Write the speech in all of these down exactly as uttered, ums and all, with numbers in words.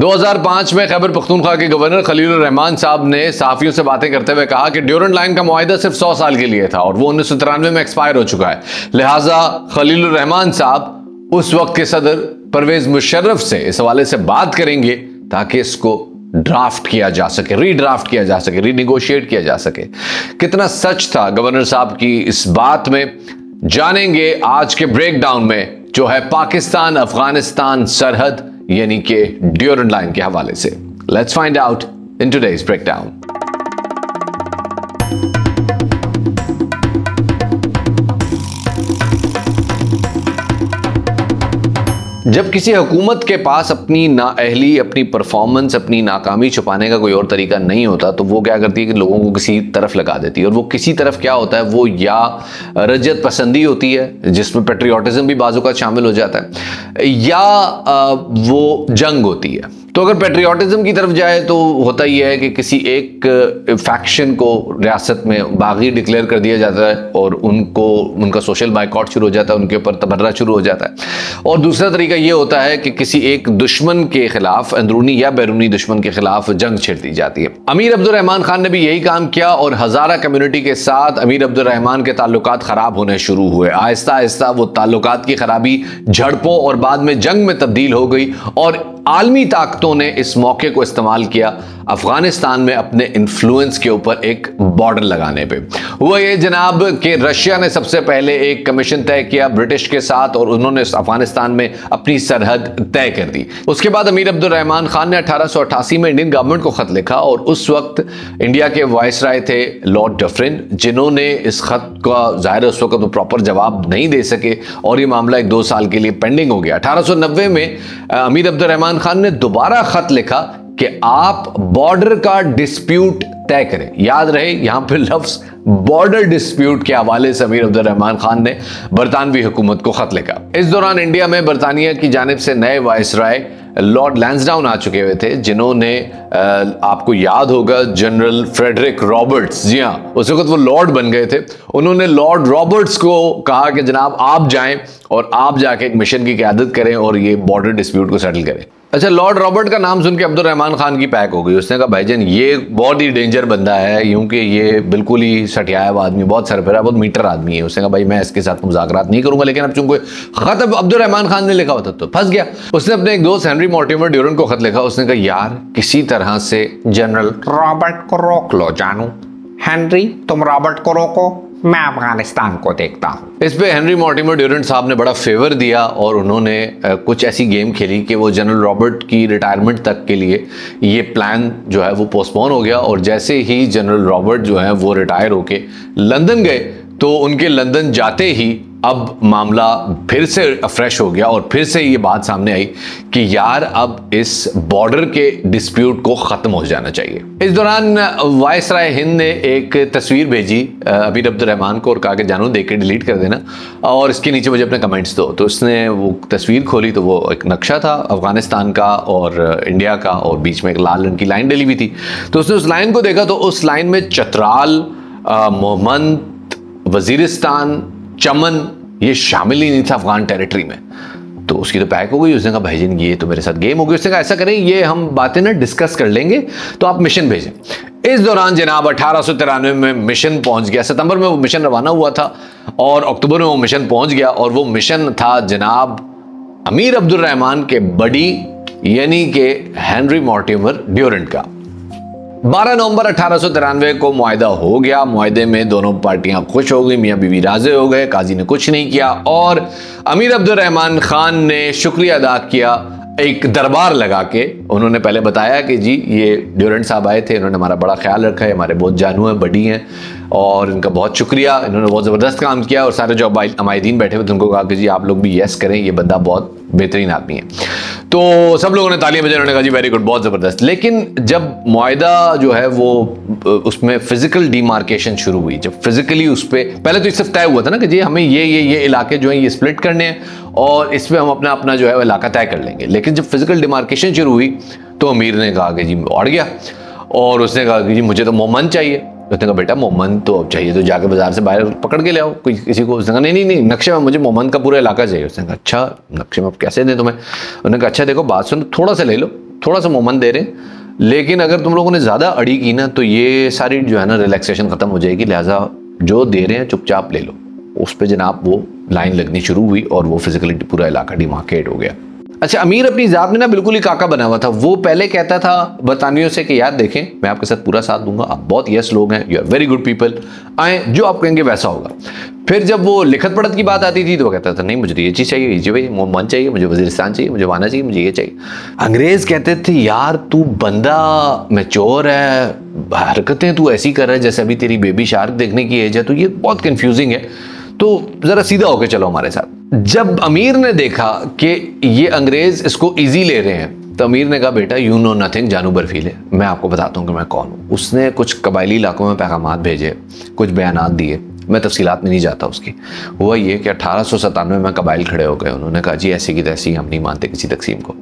दो हज़ार पाँच में खैबर पख्तूनखा के गवर्नर खलीलुर्रहमान साहब ने सहाफ़ियों से बातें करते हुए कहा कि ड्यूरंड लाइन का मुआहदा सिर्फ सौ साल के लिए था और वो उन्नीस सौ तिरानवे में एक्सपायर हो चुका है। लिहाजा खलीलुर्रहमान साहब उस वक्त के सदर परवेज मुशर्रफ से इस हवाले से बात करेंगे ताकि इसको ड्राफ्ट किया जा सके, रीड्राफ्ट किया जा सके, रीनिगोशिएट किया जा सके। कितना सच था गवर्नर साहब की इस बात में जानेंगे आज के ब्रेकडाउन में, जो है पाकिस्तान अफगानिस्तान सरहद यानी के ड्यूरंड लाइन के हवाले से। Let's find out in today's breakdown. जब किसी हुकूमत के पास अपनी नाअहली, अपनी परफॉर्मेंस, अपनी नाकामी छुपाने का कोई और तरीका नहीं होता तो वो क्या करती है कि लोगों को किसी तरफ लगा देती है। और वो किसी तरफ क्या होता है, वो या रजत पसंदी होती है जिसमें पेट्रियाटिज़म भी बाजू का शामिल हो जाता है, या वो जंग होती है। तो अगर पेट्रियाटिज़म की तरफ जाए तो होता ही है कि किसी एक फैक्शन को रियासत में बागी डिक्लेयर कर दिया जाता है और उनको उनका सोशल बाइकआउट शुरू हो जाता है, उनके ऊपर तबर्रा शुरू हो जाता है। और दूसरा तरीका ये होता है कि किसी एक दुश्मन के खिलाफ, अंदरूनी या बैरूनी दुश्मन के खिलाफ जंग छेड़ दी जाती है। अमीर अब्दुलरहमान खान ने भी यही काम किया और हज़ारा कम्यूनिटी के साथ अमीर अब्दुलरहमान के ताल्लुकात ख़राब होने शुरू हुए। आहिस्ता आहिस्ता वो ताल्लुकात की खराबी झड़पों और बाद में जंग में तब्दील हो गई और आलमी ताकतों ने इस मौके को इस्तेमाल किया अफगानिस्तान में अपने इन्फ्लुएंस के ऊपर एक बॉर्डर लगाने पे। वो ये जनाब कि रशिया ने सबसे पहले एक कमीशन तय किया ब्रिटिश के साथ और उन्होंने अफगानिस्तान में अपनी सरहद तय कर दी। उसके बाद अमीर अब्दुलरहमान खान ने अठारह सौ अठासी में इंडियन गवर्नमेंट को खत लिखा और उस वक्त इंडिया के वायसराय थे लॉर्ड डफरिन, जिन्होंने इस खत का जाहिर उस वक्त तो प्रॉपर जवाब नहीं दे सके और ये मामला एक दो साल के लिए पेंडिंग हो गया। अठारह सौ नब्बे में अमीर अब्दुलरहमान खान ने दोबारा खत लिखा कि आप बॉर्डर का डिस्प्यूट तय करें। याद रहे यहां पर लफ्ज बॉर्डर डिस्प्यूट के हवाले से अमीर अब्दुलरहमान खान ने बरतानवी हुकूमत को खत लिखा। इस दौरान इंडिया में बरतानिया की जानिब से नए वायसराय लॉर्ड लैंसडाउन आ चुके हुए थे, जिन्होंने आपको याद होगा जनरल फ्रेडरिक रॉबर्ट्स, जी हाँ उस वक्त वो लॉर्ड बन गए थे। उन्होंने लॉर्ड रॉबर्ट्स को कहा कि जनाब आप जाएं और आप जाके एक मिशन की क़यादत करें और ये बॉर्डर डिस्प्यूट को सेटल करें। अच्छा, लॉर्ड रॉबर्ट का नाम सुन के अब्दुलरहमान खान की पैक हो गई। उसने कहा भाईजान ये बहुत ही डेंजर बंदा है, क्योंकि ये बिल्कुल ही सटियाब आदमी, बहुत सरफरा, बहुत मीटर आदमी है। उसने कहा भाई मैं इसके साथ मुज़ाकरात नहीं करूंगा। लेकिन अब चूंकि खत अब्दुलरहमान खान ने लिखा होता तो फंस गया। उसने अपने एक दोस्त हेनरी मोर्टिमर ड्यूरेंड को खत लिखा। उसने कहा यार किसी तरह से जनरल रॉबर्ट को रोक लो जानू, हेनरी तुम रॉबर्ट को रोको, मैं अफगानिस्तान को देखता हूँ। इस पे हेनरी मोर्टिमर ड्यूरेंड साहब ने बड़ा फेवर दिया और उन्होंने कुछ ऐसी गेम खेली कि वो जनरल रॉबर्ट की रिटायरमेंट तक के लिए ये प्लान जो है वो पोस्टपोन हो गया। और जैसे ही जनरल रॉबर्ट जो है वो रिटायर होके लंदन गए तो उनके लंदन जाते ही अब मामला फिर से फ्रेश हो गया और फिर से ये बात सामने आई कि यार अब इस बॉर्डर के डिस्प्यूट को ख़त्म हो जाना चाहिए। इस दौरान वायसराय हिंद ने एक तस्वीर भेजी अमीर अब्दुलरहमान को और कहा कि जानू देख के डिलीट कर देना और इसके नीचे मुझे अपने कमेंट्स दो। तो उसने वो तस्वीर खोली तो वो एक नक्शा था अफगानिस्तान का और इंडिया का और बीच में एक लाल रंग की लाइन डली हुई थी। तो उसने उस लाइन को देखा तो उस लाइन में चतराल, मोहम्मद, वजीरिस्तान, चमन ये शामिल ही नहीं था अफगान टेरिटरी में। तो उसकी तो पैक हो गई। उसने कहा भाईजान ये तो मेरे साथ गेम हो गई। उसने कहा ऐसा करें ये हम बातें ना डिस्कस कर लेंगे तो आप मिशन भेजें। इस दौरान जनाब अठारह सौ तिरानवे में मिशन पहुंच गया। सितंबर में वो मिशन रवाना हुआ था और अक्टूबर में वो मिशन पहुंच गया और वो मिशन था जनाब अमीर अब्दुलरहमान के बड़ी यानी के हेनरी मोर्टिमर ड्यूरेंड का। बारह नवंबर अठारह सौ तिरानवे को मुआहदा हो गया। मुआहदे में दोनों पार्टियां खुश हो गई, मियाँ बीवी राज़े हो गए, काजी ने कुछ नहीं किया और अमीर अब्दुलरहमान खान ने शुक्रिया अदा किया एक दरबार लगा के। उन्होंने पहले बताया कि जी ये ड्यूरेंड साहब आए थे, इन्होंने हमारा बड़ा ख्याल रखा है, हमारे बहुत जानू हैं, बड़ी हैं और इनका बहुत शुक्रिया, इन्होंने बहुत ज़बरदस्त काम किया। और सारे जो अमायदीन बैठे हुए थे उनको कहा कि जी आप लोग भी येस करें, ये बंदा बहुत बेहतरीन आदमी है। तो सब लोगों ने तालियां बजाई, उन्होंने कहा जी वेरी गुड, बहुत ज़बरदस्त। लेकिन जब मुआहदा जो है वो उसमें फ़िज़िकल डिमार्केशन शुरू हुई, जब फिज़िकली उस पर पहले तो ये सिर्फ तय हुआ था ना कि जी हमें ये ये ये इलाके जो हैं ये स्प्लिट करने हैं और इस पर हम अपना अपना जो है वो इलाका तय कर लेंगे। लेकिन जब फिज़िकल डिमार्केशन शुरू हुई तो अमीर ने कहा कि जी अड़ गया और उसने कहा कि जी मुझे तो मोमन चाहिए। उसने कहा बेटा मोमन तो अब चाहिए तो जाके बाजार से बाहर पकड़ के ले आओ कोई किसी को। उसने कहा नहीं नहीं नहीं नक्शे में मुझे मोमन का पूरा इलाका चाहिए। उसने कहा अच्छा नक्शे में आप कैसे दें तुम्हें? उन्होंने कहा अच्छा देखो बात सुन, थोड़ा सा ले लो थोड़ा सा मोमेंट दे रहे हैं, लेकिन अगर तुम लोगों ने ज़्यादा अड़ी की ना तो ये सारी जो है ना रिलैक्सेशन ख़त्म हो जाएगी। लिहाजा जो दे रहे हैं चुपचाप ले लो। उस पर जनाब वो लाइन लगनी शुरू हुई और वो फिजिकली पूरा इलाका डिमार्केट हो गया। अच्छा, अमीर अपनी ज़ात में ना बिल्कुल ही काका बना हुआ था। वो पहले कहता था बरतानियों से कि यार देखें मैं आपके साथ पूरा साथ दूंगा, आप बहुत यस लोग हैं, you are very good people, आए जो आप कहेंगे वैसा होगा। फिर जब वो लिखत पढ़त की बात आती थी तो वो कहता था नहीं मुझे ये चीज़ चाहिए, ये मुझे मन चाहिए, मुझे वजीरिस्तान चाहिए, मुझे वाना चाहिए, मुझे ये चाहिए। अंग्रेज़ कहते थे यार तू बंदा मैच्योर है, हरकतें तू ऐसी कर रहा है जैसे अभी तेरी बेबी शार्क देखने की एज है, तो ये बहुत कन्फ्यूजिंग है, तो ज़रा सीधा होकर चलो हमारे साथ। जब अमीर ने देखा कि ये अंग्रेज़ इसको इजी ले रहे हैं तो अमीर ने कहा बेटा यू नो नथिंग, जानू बर्फीले, मैं आपको बताता हूँ कि मैं कौन हूँ। उसने कुछ कबायली इलाकों में पैगाम भेजे, कुछ बयान दिए, मैं तफसीलात में नहीं जाता उसकी। हुआ ये कि अठारह सौ सतानवे में कबाइल खड़े हो गए। उन्होंने कहा जी ऐसी की तैसी, हम नहीं मानते किसी तकसीम को।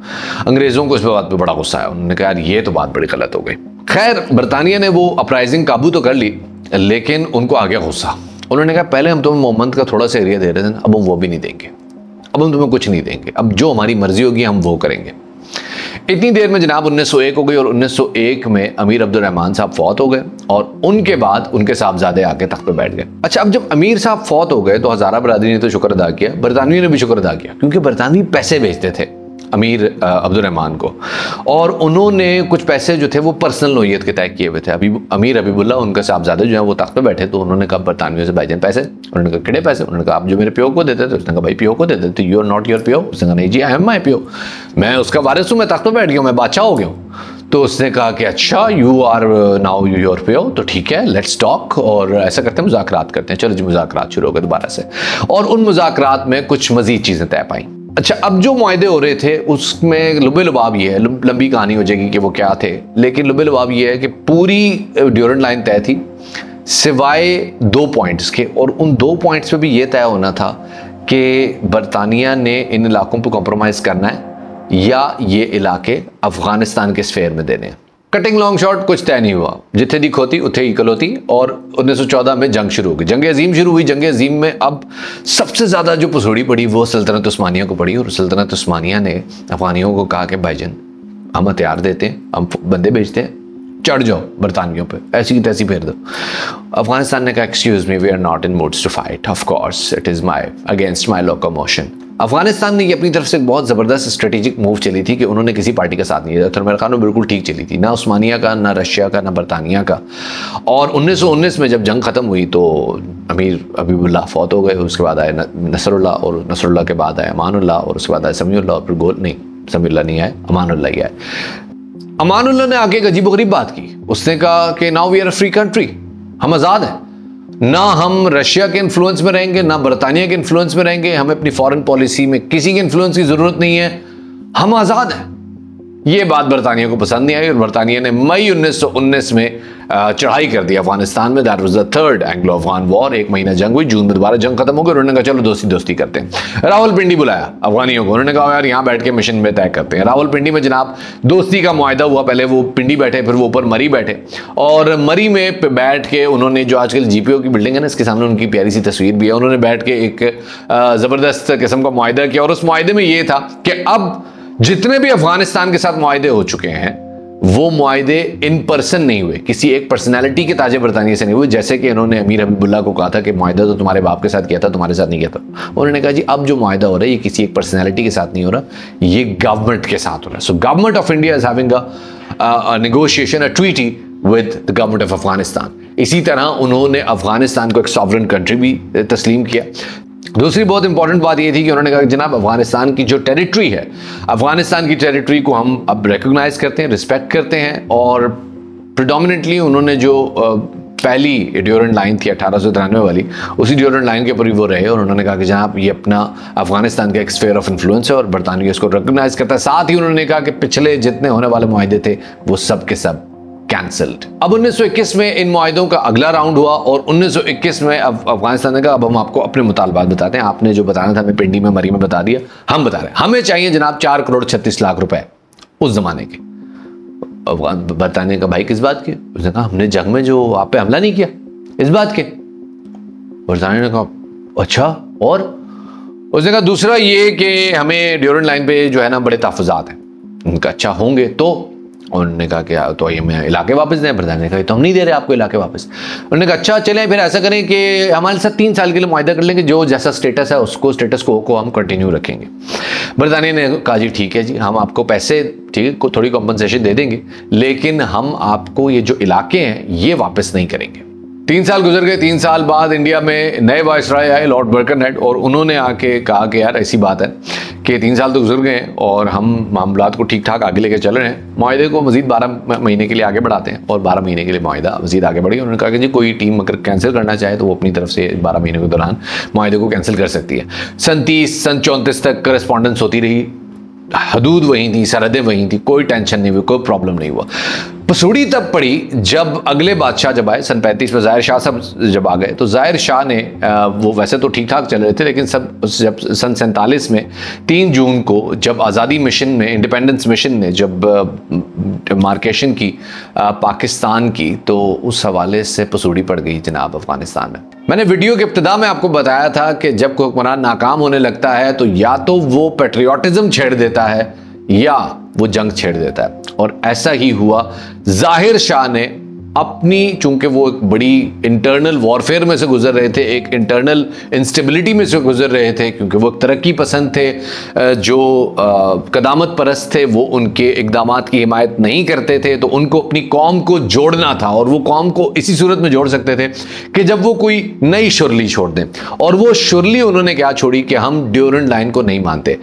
अंग्रेज़ों को इस बात पर बड़ा गुस्सा आया, उन्होंने कहा यार ये तो बात बड़ी गलत हो गई। खैर बरतानिया ने वो अपराइजिंग काबू तो कर ली, लेकिन उनको आ गया गुस्सा। उन्होंने कहा पहले हम तुम्हें मोहम्मद का थोड़ा सा एरिया दे रहे थे, अब हम वो भी नहीं देंगे, अब हम तुम्हें कुछ नहीं देंगे, अब जो हमारी मर्जी होगी हम वो करेंगे। इतनी देर में जनाब उन्नीस सौ एक हो गई और उन्नीस सौ एक में अमीर अब्दुलरहमान साहब फौत हो गए और उनके बाद उनके साहबजादे आके तख्त पर बैठ गए। अच्छा, अब जब अमीर साहब फौत हो गए तो हज़ारा बरादरी ने तो शुक्र अदा किया, बरतानवी ने भी शुक्र अदा किया, क्योंकि बरतानवी पैसे भेजते थे अमीर अब्दुलरहमान को और उन्होंने कुछ पैसे जो थे वो पर्सनल नोयत के तय किए हुए थे। अभी अमीर हबीबुल्लाह उनके साहबजादे जो हैं वो तख्त पर बैठे तो उन्होंने कहा बरतानियों से भाईजान पैसे। उन्होंने कहा किड़े पैसे? उन्होंने कहा आप जो मेरे प्यो को देते थे। उसने कहा भाई प्यो को देते थे, यू आर नॉट योर प्यो। उसने कहा नहीं जी आई एम माई प्यो, मैं उसका वारिस हूँ, मैं तख्त पर बैठ गया हूँ, मैं बादशाह हो गया हूँ। तो उसने कहा कि अच्छा you are now you your प्यो, तो ठीक है लेट्स टॉक, और ऐसा करते हैं मुज़ाकरात करते हैं। चलो जी मुज़ाकरात शुरू हो गए दोबारा से और उन मुज़ाकरात में कुछ मज़ीद चीज़ें तय पाई। अच्छा, अब जो मुआहदे हो रहे थे उसमें लुबे लुबाब ये है, लंबी कहानी हो जाएगी कि वो क्या थे, लेकिन लुबे लुबाब ये है कि पूरी ड्यूरंड लाइन तय थी सिवाय दो पॉइंट्स के, और उन दो पॉइंट्स पे भी ये तय होना था कि बरतानिया ने इन इलाकों पर कॉम्प्रोमाइज़ करना है या ये इलाके अफ़गानिस्तान के स्फेयर में देने हैं। कटिंग लॉन्ग शॉट कुछ तय नहीं हुआ, जिथे दी खोती उथे ही कलोती, और उन्नीस सौ चौदह में जंग शुरू हो गई, जंग अजीम शुरू हुई। जंग अजीम में अब सबसे ज़्यादा जो पसोड़ी पड़ी वो सल्तनत उस्मानिया को पड़ी, और सल्तनत उस्मानिया ने अफगानियों को कहा कि भाईजान हम हथियार देते हैं, हम बंदे भेजते हैं, चढ़ जाओ बरतानियों पे, ऐसी की तैसी फेर दो। अफगानिस्तान ने कहा excuse me, we are not in moods to fight, of course it is my against my locomotion. Afghanistan ने ये अपनी तरफ से एक बहुत ज़बरदस्त स्ट्रेटेजिक मूव चली थी कि उन्होंने किसी पार्टी का साथ नहीं दिया। थर्मर खान में बिल्कुल ठीक चली थी, ना उस्मानिया का, ना रशिया का, ना बरतानिया का। और उन्नीस सौ उन्नीस में जब जंग ख़त्म हुई तो अमीर हबीबुल्लाह फौत हो गए, उसके बाद आए नसरुल्ला, और नसरुल्ला के बाद आए अमानुल्ला, और उसके बाद आए समीउल्लाह, और फिर गोल नहीं समीउल्लाह नहीं आए, अमानुल्ला ही आए। अमानुल्ला ने आके एक अजीब गरीब बात की, उसने कहा कि now we are a free country, हम आज़ाद हैं, ना हम रशिया के इन्फ्लुएंस में रहेंगे, ना बरतानिया के इन्फ्लुएंस में रहेंगे, हमें अपनी फॉरेन पॉलिसी में किसी के इन्फ्लुएंस की ज़रूरत नहीं है, हम आज़ाद हैं। ये बात बरतानिया को पसंद नहीं आई और बरतानिया ने मई उन्नीस सौ उन्नीस में चढ़ाई कर दी अफगानिस्तान में। That was the third Anglo Afghan war. एक महीना जंग हुई, जून में दोबारा जंग खत्म हो गई। उन्होंने कहा चलो दोस्ती दोस्ती करते हैं। रावलपिंडी बुलाया अफगानियों को, उन्होंने कहा यार यहाँ बैठ के मिशन में तय करते हैं। रावलपिंडी में जनाब दोस्ती का मुआहदा हुआ, पहले वो पिंडी बैठे, फिर वो ऊपर मरी बैठे, और मरी में बैठ के उन्होंने जो आजकल जीपीओ की बिल्डिंग है ना इसके सामने उनकी प्यारी सी तस्वीर भी है, उन्होंने बैठ के एक ज़बरदस्त किस्म का मुआहदा किया। और उस मुआहदे में ये था कि अब जितने भी अफगानिस्तान के साथ मुआहदे हो चुके हैं वो मुआहदे इन पर्सन नहीं हुए, किसी एक पर्सनैलिटी के ताजे बरतानिया से नहीं हुए, जैसे कि इन्होंने अमीर हबीबुल्लाह को कहा था कि मुआहदा तो तुम्हारे बाप के साथ किया था, तुम्हारे साथ नहीं किया था। उन्होंने कहा जी अब जो मुआहदा हो रहा है ये किसी एक पर्सनैलिटी के साथ नहीं हो रहा, ये गवर्नमेंट के साथ हो रहा है। So government of India is having a negotiation a treaty with the government of Afghanistan. इसी तरह उन्होंने अफगानिस्तान को एक सॉवरन कंट्री भी तस्लीम किया। दूसरी बहुत इंपॉर्टेंट बात यह थी कि उन्होंने कहा जनाब अफगानिस्तान की जो टेरिटरी है, अफगानिस्तान की टेरिटरी को हम अब रिकॉग्नाइज करते हैं, रिस्पेक्ट करते हैं। और प्रिडोमिनेटली उन्होंने जो पहली ड्यूरंड लाइन थी अठारह सौ तिरानवे वाली, उसी ड्यूरंड लाइन के ऊपर ही वो रहे, और उन्होंने कहा कि जनाब ये अपना अफगानिस्तान का एक स्फेयर ऑफ इन्फ्लुएंस है और बरतानिया इसको रिकॉग्नाइज करता है। साथ ही उन्होंने कहा कि पिछले जितने होने वाले मुआहदे थे वो सब के सब कैंसल्ड। अब उन्नीस सौ इक्कीस में इन मुआहदों का अगला राउंड हुआ और उन्नीस सौ इक्कीस में अब अफगानिस्तान ने कहा अब हम आपको अपने मुतालबात बताते हैं, आपने जो बताना था हमें पिंडी में मरी में बता दिया, हम बता रहे हैं हमें चाहिए जनाब चार करोड़ छत्तीस लाख रुपए उस जमाने के। अफगान बरतानिया का भाई किस बात के? उसने कहा हमने जंग में जो आप पे हमला नहीं किया इस बात के। बरतानिया ने कहा अच्छा, और उसने कहा दूसरा ये कि हमें ड्यूरंड लाइन पर जो है ना बड़े तहफ़्फ़ुज़ात हैं। उनका अच्छा होंगे तो उन्होंने कहा कि तो ये मैं इलाके वापस दें। प्रधान ने कहा तो हम नहीं दे रहे आपको इलाके वापस। उन्होंने कहा अच्छा चलें फिर ऐसा करें कि हमारे साथ तीन साल के लिए मुआहदा कर लेंगे, जो जैसा स्टेटस है उसको स्टेटस को, को हम कंटिन्यू रखेंगे। बरतानिया ने कहा जी ठीक है जी, हम आपको पैसे ठीक है को थोड़ी कॉम्पनसेशन दे देंगे, लेकिन हम आपको ये जो इलाके हैं ये वापस नहीं करेंगे। तीन साल गुजर गए। तीन साल बाद इंडिया में नए वायसराय आए लॉर्ड बर्कनहेड, और उन्होंने आके कहा कि यार ऐसी बात है कि तीन साल तो गुजर गए हैं और हम मामलात को ठीक ठाक आगे लेकर चल रहे हैं, माहे को मजीद बारह महीने के लिए आगे बढ़ाते हैं। और बारह महीने के लिए माहा मजीद आगे बढ़ी। उन्होंने कहा कि जी कोई टीम अगर कैंसिल करना चाहे तो वो अपनी तरफ से बारह महीने के दौरान माहे को कैंसिल कर सकती है। सन तीस सन चौंतीस तक करस्पॉन्डेंस होती रही, हदूद वहीं थी, सरहदें वहीं थी, कोई टेंशन नहीं हुई, कोई प्रॉब्लम नहीं हुआ। पसूड़ी तब पड़ी जब अगले बादशाह जब आए सन पैंतीस में, ज़ाहिर शाह सब जब आ गए तो ज़ाहिर शाह ने आ, वो वैसे तो ठीक ठाक चल रहे थे, लेकिन सब जब सन सैंतालीस में तीन जून को जब आज़ादी मिशन ने, इंडिपेंडेंस मिशन ने जब मार्केशन की आ, पाकिस्तान की, तो उस हवाले से पसूड़ी पड़ गई जनाब अफगानिस्तान में। मैंने वीडियो के इब्तदा में आपको बताया था कि जब कोई हुक्मरान नाकाम होने लगता है तो या तो वो पेट्रियाटिज़म छेड़ देता है या वो जंग छेड़ देता है, और ऐसा ही हुआ। ज़ाहिर शाह ने अपनी, चूंकि वो एक बड़ी इंटरनल वॉरफेयर में से गुजर रहे थे, एक इंटरनल इंस्टेबिलिटी में से गुजर रहे थे, क्योंकि वो तरक्की पसंद थे, जो कदामत परस्त थे, वो उनके इकदाम की हिमायत नहीं करते थे, तो उनको अपनी कौम को जोड़ना था, और वो कौम को इसी सूरत में जोड़ सकते थे कि जब वो कोई नई शुरली छोड़ दें। और वो शुरली उन्होंने क्या छोड़ी कि हम ड्यूरंड लाइन को नहीं मानते।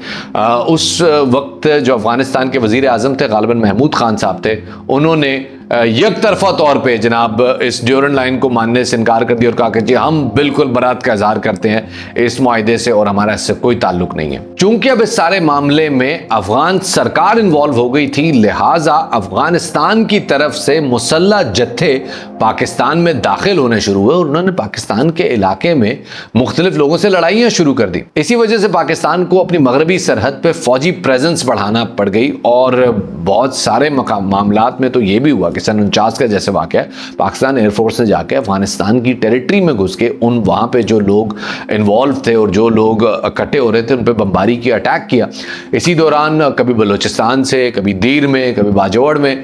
उस वक्त जो अफगानिस्तान के वज़ीर आज़म थे ग़ालिबन महमूद खान साहब थे, उन्होंने एक तरफा तौर पे जनाब इस ड्यूरंड लाइन को मानने से इनकार कर दिया और कहा कि जी हम बिल्कुल बरात का इजहार करते हैं इस मुआहदे से और हमारा इससे कोई ताल्लुक नहीं है। चूंकि अब इस सारे मामले में अफगान सरकार इन्वॉल्व हो गई थी, लिहाजा अफगानिस्तान की तरफ से मुसल्ला जत्थे पाकिस्तान में दाखिल होने शुरू हुए और उन्होंने पाकिस्तान के इलाके में मुख्तलिफ लोगों से लड़ाइयाँ शुरू कर दी। इसी वजह से पाकिस्तान को अपनी मगरबी सरहद पर फौजी प्रेजेंस बढ़ाना पड़ गई, और बहुत सारे मामलों में तो ये भी हुआ कि सन उनचास का जैसे वाक़या है पाकिस्तान एयरफोर्स ने जाके अफगानिस्तान की टेरिटरी में घुस के उन वहाँ पे जो लोग इन्वॉल्व थे और जो लोग इकट्ठे हो रहे थे उन पे बमबारी की, अटैक किया। इसी दौरान कभी बलूचिस्तान से, कभी दीर में, कभी बाजौड़ में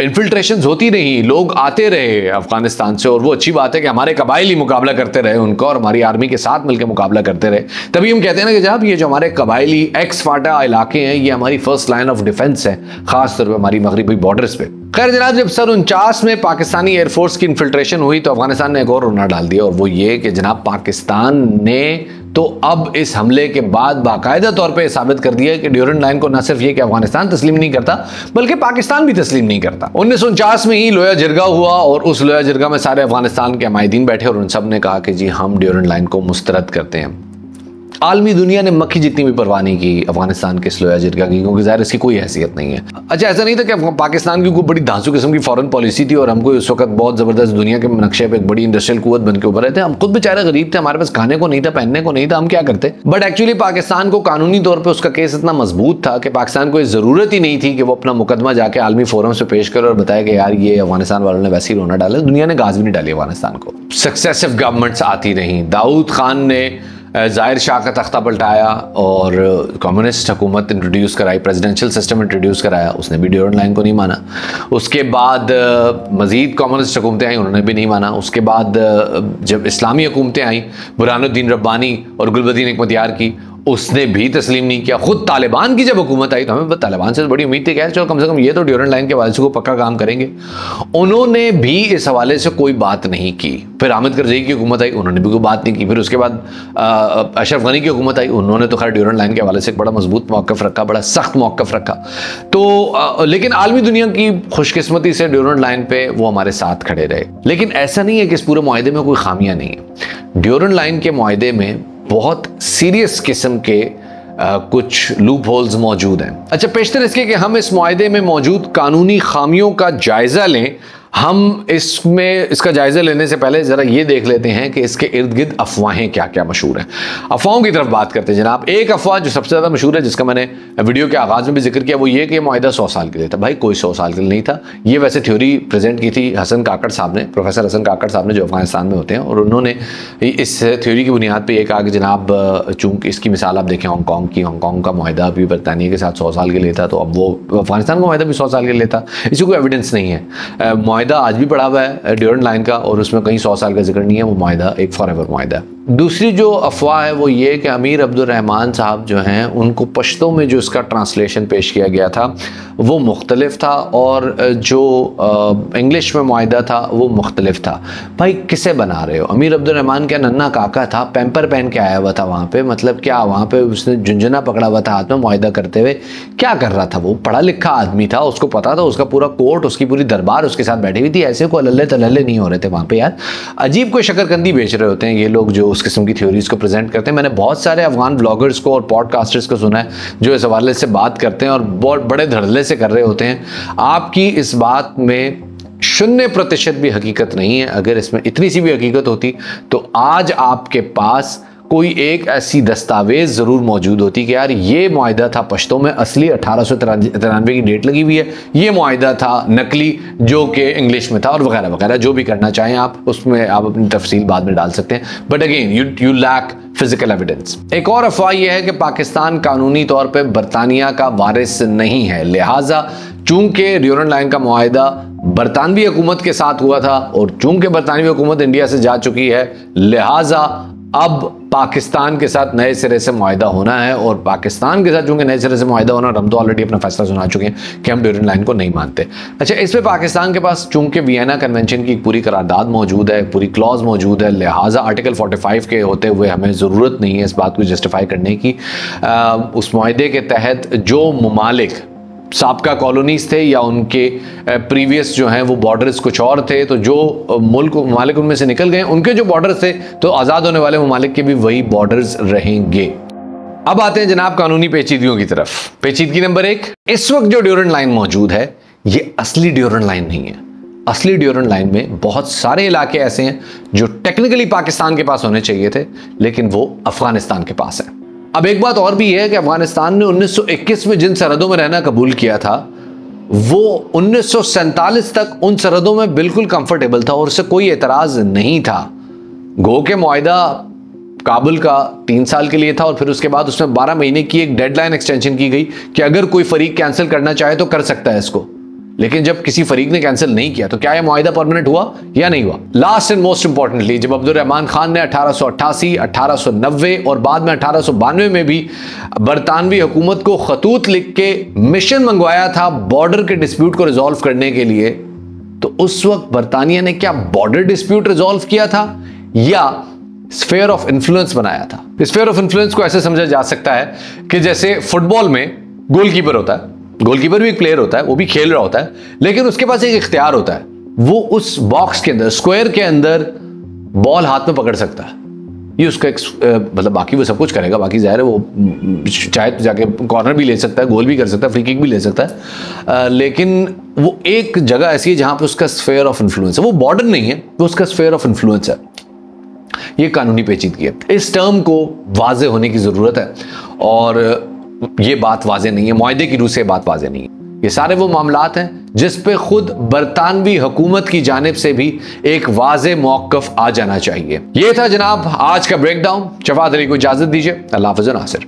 इन्फिल्ट्रेशंस होती रहीं, लोग आते रहे अफगानिस्तान से। और वो अच्छी बात है कि हमारे कबाइल ही मुकाबला करते रहे उनका, और हमारी आर्मी के साथ मिलकर मुकाबला करते रहे। तभी हम कहते हैं ना कि जनाब ये जो हमारे कबाइली एक्स फाटा इलाके हैं ये हमारी फर्स्ट लाइन ऑफ डिफेंस है, ख़ासतौर पर हमारी मगरबी बॉर्डर्स पर। खैर जनाब जब सन उनचास में पाकिस्तानी एयरफोर्स की इन्फिल्ट्रेशन हुई तो अफगानिस्तान ने एक और रोना डाल दिया, और वो ये कि जनाब पाकिस्तान ने तो अब इस हमले के बाद बाकायदा तौर पे साबित कर दिया कि ड्यूरंड लाइन को न सिर्फ ये कि अफगानिस्तान तस्लीम नहीं करता बल्कि पाकिस्तान भी तस्लीम नहीं करता। उन्नीस सौ उनचास में ही लोया जिरगा हुआ, और उस लोया जिरगा में सारे अफगानिस्तान के माहिदीन बैठे और उन सब ने कहा कि जी हम ड्यूरंड लाइन को मुस्तरद करते हैं। आलमी दुनिया ने मक्खी जितनी भी परवाह नहीं की अफगानिस्तान के स्लोया जिरगा की, क्योंकि ज़ाहिर इसकी कोई हैसियत नहीं है। अच्छा ऐसा नहीं था कि पाकिस्तान की कोई बड़ी धांसू किस्म की फॉरेन पॉलिसी थी और हम कोई उस वक्त बहुत ज़बरदस्त दुनिया के नक्शे पर एक बड़ी इंडस्ट्रियल कुव्वत बनकर उभर रहे थे। हम खुद बेचारे गरीब थे, हमारे पास खाने को नहीं था, पहनने को नहीं था, हम क्या करते। बट एक्चुअली पाकिस्तान को कानूनी तौर पर उसका केस इतना मजबूत था कि पाकिस्तान को ज़रूरत ही नहीं थी कि वो अपना मुकदमा जाकर आलमी फोरम से पेश करे और बताया कि यार ये अफगानिस्तान वालों ने वैसे ही रोना डाला। दुनिया ने गाज भी नहीं डाली अफगानिस्तान को। सक्सेसिव गवर्नमेंट्स आती रहीं। दाऊद खान ने ज़ाहिर शाह का तख्ता पलटाया और कम्युनिस्ट हुकूमत इंट्रोड्यूस कराई, प्रेसिडेंशियल सिस्टम इंट्रोड्यूस कराया, उसने भी ड्यूरंड लाइन को नहीं माना। उसके बाद मज़ीद कम्युनिस्ट हुकूमतें आईं, उन्होंने भी नहीं माना। उसके बाद जब इस्लामी हुकूमतें आईं, बुरहानुद्दीन रब्बानी और गुलबदी ने इख्तियार की, उसने भी तस्लीम नहीं किया। ख़ुद तालिबान की जब हुकूमत आई तो हमें तालिबान से बड़ी उम्मीद थी कि चलो कम से कम ये तो ड्यूरंड लाइन के हवाले से को पक्का काम करेंगे, उन्होंने भी इस हवाले से कोई बात नहीं की। फिर अहमद करज़ई की हुकूमत आई, उन्होंने भी कोई बात नहीं की। फिर उसके बाद अशरफ गनी की हुकूमत आई, उन्होंने तो खैर ड्यूरंड लाइन के हवाले से एक बड़ा मजबूत मौक़िफ़ रखा, बड़ा सख्त मौक़िफ़ रखा। तो आ, लेकिन आलमी दुनिया की खुशकिस्मती से ड्यूरंड लाइन पर वो हमारे साथ खड़े रहे। लेकिन ऐसा नहीं है कि इस पूरे मुआहदे में कोई खामियाँ नहीं है। ड्यूरंड लाइन के मुआहदे में बहुत सीरियस किस्म के आ, कुछ लूप होल्स मौजूद हैं। अच्छा पेशतर इसके कि हम इस मुआहदे में मौजूद कानूनी खामियों का जायज़ा लें, हम इसमें इसका जायज़ा लेने से पहले ज़रा ये देख लेते हैं कि इसके इर्द गिर्द अफवाहें क्या क्या मशहूर हैं। अफवाहों की तरफ बात करते हैं जनाब। एक अफवाह जो सबसे ज़्यादा मशहूर है, जिसका मैंने वीडियो के आगाज़ में भी जिक्र किया, वो ये कि मुआहिदा सौ साल के लिए था। भाई कोई सौ साल के लिए नहीं था। ये वैसे थ्योरी प्रेजेंट की थी हसन काकड़ साहब ने, प्रोफेसर हसन काकड़ साहब ने, जो अफगानिस्तान में होते हैं, और उन्होंने इस थ्योरी की बुनियाद पर यह कहा कि जनाब चूँकि इसकी मिसाल आप देखें हांगकॉन्ग की, हांगकॉन्ग का मुआहिदा भी बरतानिया के साथ सौ साल के लिए था, तो अब वो अफगानिस्तान का मुआहिदा भी सौ साल के लिए था। इसकी कोई एविडेंस नहीं है। मुआहिदा आज भी पड़ा हुआ है ड्यूरंड लाइन का, और उसमें कहीं सौ साल का जिक्र नहीं है। वो मुआहिदा एक फॉरएवर मुआहिदा है। दूसरी जो अफवाह है वो ये कि अमीर अब्दुलरहमान साहब जो हैं, उनको पश्तो में जो इसका ट्रांसलेशन पेश किया गया था वो मुख्तलिफ था, और जो इंग्लिश में मुआहिदा था वो मुख्तलिफ था। भाई किसे बना रहे हो? अमीर अब्दुलरहमान क्या नन्ना काका था? पैम्पर पहन के आया हुआ था वहाँ पर? मतलब क्या वहाँ पर उसने झुंझुना पकड़ा हुआ था हाथ में मुआहिदा करते हुए? क्या कर रहा था वो? पढ़ा लिखा आदमी था, उसको पता था, उसका पूरा कोर्ट, उसकी पूरी दरबार उसके साथ बैठी हुई थी। ऐसे को अल्ले तल्ले नहीं हो रहे थे वहाँ पे यार। अजीब कोई शकरकंदी बेच रहे होते हैं ये लोग जो उस किस्म की थ्योरीज को प्रेजेंट करते हैं। मैंने बहुत सारे अफगान ब्लॉगर्स को और पॉडकास्टर्स को सुना है जो इस हवाले से बात करते हैं, और बहुत बड़े धड़ल्ले से कर रहे होते हैं। आपकी इस बात में शून्य प्रतिशत भी हकीकत नहीं है। अगर इसमें इतनी सी भी हकीकत होती तो आज आपके पास कोई एक ऐसी दस्तावेज ज़रूर मौजूद होती कि यार ये मुआहिदा था पश्तो में असली, अठारह सौ तिरानवे की डेट लगी हुई है, ये मुआहिदा था नकली जो कि इंग्लिश में था, और वगैरह वगैरह। जो भी करना चाहें आप उसमें आप अपनी तफसील बाद में डाल सकते हैं, but again you you lack physical evidence. एक और अफवाह यह है कि पाकिस्तान कानूनी तौर पर बरतानिया का वारिस नहीं है, लिहाजा चूँकि ड्यूरंड लाइन का मुआहिदा बरतानवी हुकूमत के साथ हुआ था, और चूँकि बरतानवी हुकूमत इंडिया से जा चुकी है, लिहाजा अब पाकिस्तान के साथ नए सिरे से मुआहिदा होना है। और पाकिस्तान के साथ चूँकि नए सिरे से मुआहिदा होना, हम तो ऑलरेडी अपना फैसला सुना चुके हैं कि हम ड्यूरंड लाइन को नहीं मानते। अच्छा, इसमें पाकिस्तान के पास चूँकि वियना कन्वेंशन की पूरी करारदाद मौजूद है, पूरी क्लॉज मौजूद है, लिहाजा आर्टिकल पैंतालीस के होते हुए हमें ज़रूरत नहीं है इस बात को जस्टिफाई करने की। आ, उस मुआहिदे के तहत जो ममालिक साबका कॉलोनीज़ थे या उनके प्रीवियस जो हैं वो बॉर्डर्स कुछ और थे, तो जो मुल्क ममालिक उनमें से निकल गए उनके जो बॉर्डर्स थे, तो आज़ाद होने वाले ममालिक के भी वही बॉर्डर्स रहेंगे। अब आते हैं जनाब कानूनी पेचीदगियों की तरफ। पेचीदगी नंबर एक, इस वक्त जो ड्यूरंड लाइन मौजूद है ये असली ड्यूरंड लाइन नहीं है। असली ड्यूरंड लाइन में बहुत सारे इलाके ऐसे हैं जो टेक्निकली पाकिस्तान के पास होने चाहिए थे, लेकिन वो अफगानिस्तान के पास है। अब एक बात और भी है कि अफगानिस्तान ने उन्नीस सौ इक्कीस में जिन सरहदों में रहना कबूल किया था, वो उन्नीस सौ सैंतालीस तक उन सरहदों में बिल्कुल कंफर्टेबल था और उससे कोई एतराज़ नहीं था। गो के मुआहिदा काबुल का तीन साल के लिए था, और फिर उसके बाद उसमें बारह महीने की एक डेडलाइन एक्सटेंशन की गई कि अगर कोई फरीक कैंसिल करना चाहे तो कर सकता है इसको। लेकिन जब किसी फरीक ने कैंसिल नहीं किया तो क्या यह मुआहिदा परमानेंट हुआ या नहीं हुआ? लास्ट एंड मोस्ट इंपॉर्टेंटली, जब अब्दुलरहमान खान ने अठारह सौ अट्ठासी अठारह सौ नब्बे और बाद में अठारह सौ बानवे में भी बरतानवी हुकूमत को खतूत लिख के मिशन मंगवाया था बॉर्डर के डिस्प्यूट को रिजॉल्व करने के लिए, तो उस वक्त बरतानिया ने क्या बॉर्डर डिस्प्यूट रिजॉल्व किया था या स्फेयर ऑफ इन्फ्लुएंस बनाया था? स्फेयर ऑफ इन्फ्लुएंस को ऐसे समझा जा सकता है कि जैसे फुटबॉल में गोलकीपर होता है, गोलकीपर भी एक प्लेयर होता है, वो भी खेल रहा होता है, लेकिन उसके पास एक इख्तियार होता है, वो उस बॉक्स के अंदर, स्क्वायर के अंदर बॉल हाथ में पकड़ सकता है। ये उसका एक मतलब, बाकी वो सब कुछ करेगा, बाकी जाहिर है वो चाहे तो जाके कॉर्नर भी ले सकता है, गोल भी कर सकता है, फ्री किक भी ले सकता है, आ, लेकिन वो एक जगह ऐसी है जहाँ पर उसका स्फेयर ऑफ इन्फ्लुएंस है। वो बॉर्डर नहीं है, वो उसका स्फेयर ऑफ इन्फ्लुएंस है। ये कानूनी पेचीदगी है। इस टर्म को वाजे होने की ज़रूरत है, और ये बात वाजे नहीं है, मुआहिदे की रूह से बात वाजे नहीं है। ये सारे वो मामलात हैं जिस पे खुद बरतानवी हुकूमत की जानिब से भी एक वाजे मौक़िफ़ आ जाना चाहिए। ये था जनाब आज का ब्रेकडाउन। शफाअत अली को इजाज़त दीजिए। अल्लाह हाफ़िज़ नासिर।